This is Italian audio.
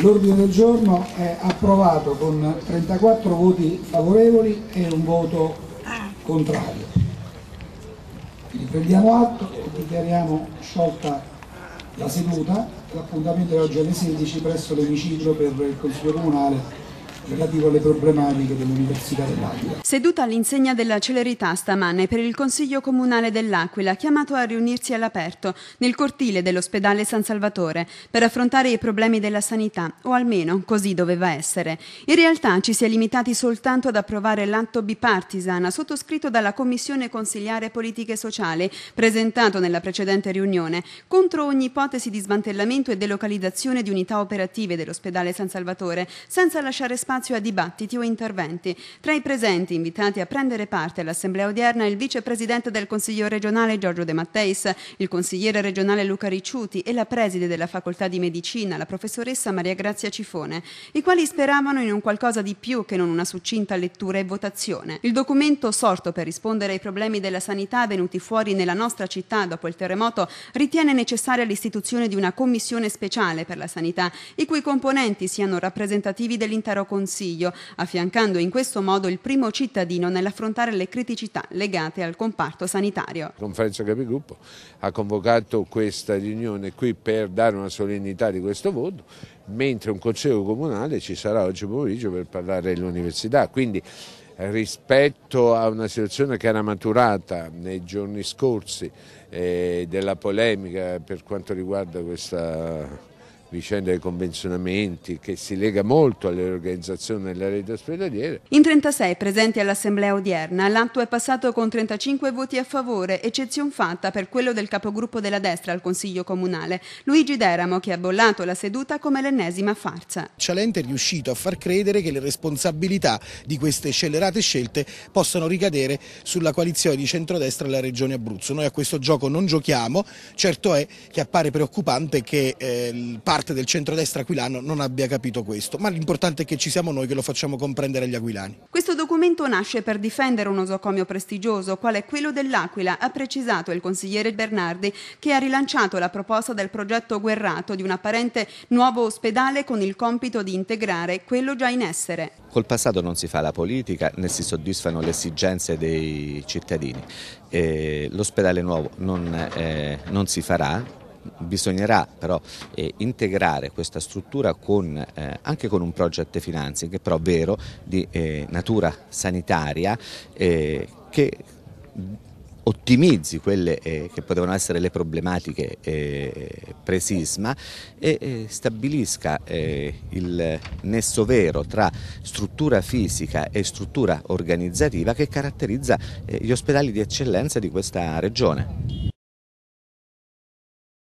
L'ordine del giorno è approvato con 34 voti favorevoli e un voto contrario. Quindi prendiamo atto e dichiariamo sciolta la seduta. L'appuntamento è oggi alle 16 presso l'emiciclo per il Consiglio Comunale relativo alle problematiche dell'Università dell'Aquila. Seduta all'insegna della celerità stamane per il Consiglio Comunale dell'Aquila, chiamato a riunirsi all'aperto nel cortile dell'ospedale San Salvatore per affrontare i problemi della sanità, o almeno così doveva essere. In realtà ci si è limitati soltanto ad approvare l'atto bipartisan sottoscritto dalla Commissione Consiliare Politiche e Sociali, presentato nella precedente riunione, contro ogni ipotesi di smantellamento e delocalizzazione di unità operative dell'ospedale San Salvatore, senza lasciare spazio a dibattiti o interventi. Tra i presenti invitati a prendere parte all'assemblea odierna il vicepresidente del Consiglio regionale Giorgio De Matteis, il consigliere regionale Luca Ricciuti e la preside della facoltà di medicina, la professoressa Maria Grazia Cifone, i quali speravano in un qualcosa di più che non una succinta lettura e votazione. Il documento, sorto per rispondere ai problemi della sanità venuti fuori nella nostra città dopo il terremoto, ritiene necessaria l'istituzione di una commissione speciale per la sanità, i cui componenti siano rappresentativi dell'intero Consiglio, affiancando in questo modo il primo cittadino nell'affrontare le criticità legate al comparto sanitario. La Conferenza Capigruppo ha convocato questa riunione qui per dare una solennità di questo voto, mentre un Consiglio Comunale ci sarà oggi pomeriggio per parlare dell'università. Quindi rispetto a una situazione che era maturata nei giorni scorsi della polemica per quanto riguarda questa vicenda dei convenzionamenti che si lega molto alle organizzazioni della rete ospedaliera. In 36 presenti all'assemblea odierna, l'atto è passato con 35 voti a favore, eccezion fatta per quello del capogruppo della destra al Consiglio Comunale, Luigi Deramo, che ha bollato la seduta come l'ennesima farsa. Cialente è riuscito a far credere che le responsabilità di queste scellerate scelte possano ricadere sulla coalizione di centrodestra della Regione Abruzzo. Noi a questo gioco non giochiamo, certo è che appare preoccupante che il parte del centrodestra aquilano non abbia capito questo, ma l'importante è che ci siamo noi che lo facciamo comprendere agli aquilani. Questo documento nasce per difendere un osocomio prestigioso, quale è quello dell'Aquila, ha precisato il consigliere Bernardi, che ha rilanciato la proposta del progetto Guerrato di un apparente nuovo ospedale con il compito di integrare quello già in essere. Col passato non si fa la politica, né si soddisfano le esigenze dei cittadini. L'ospedale nuovo non si farà. Bisognerà però integrare questa struttura anche con un project financing però vero di natura sanitaria che ottimizzi quelle che potevano essere le problematiche pre-sisma e stabilisca il nesso vero tra struttura fisica e struttura organizzativa che caratterizza gli ospedali di eccellenza di questa regione.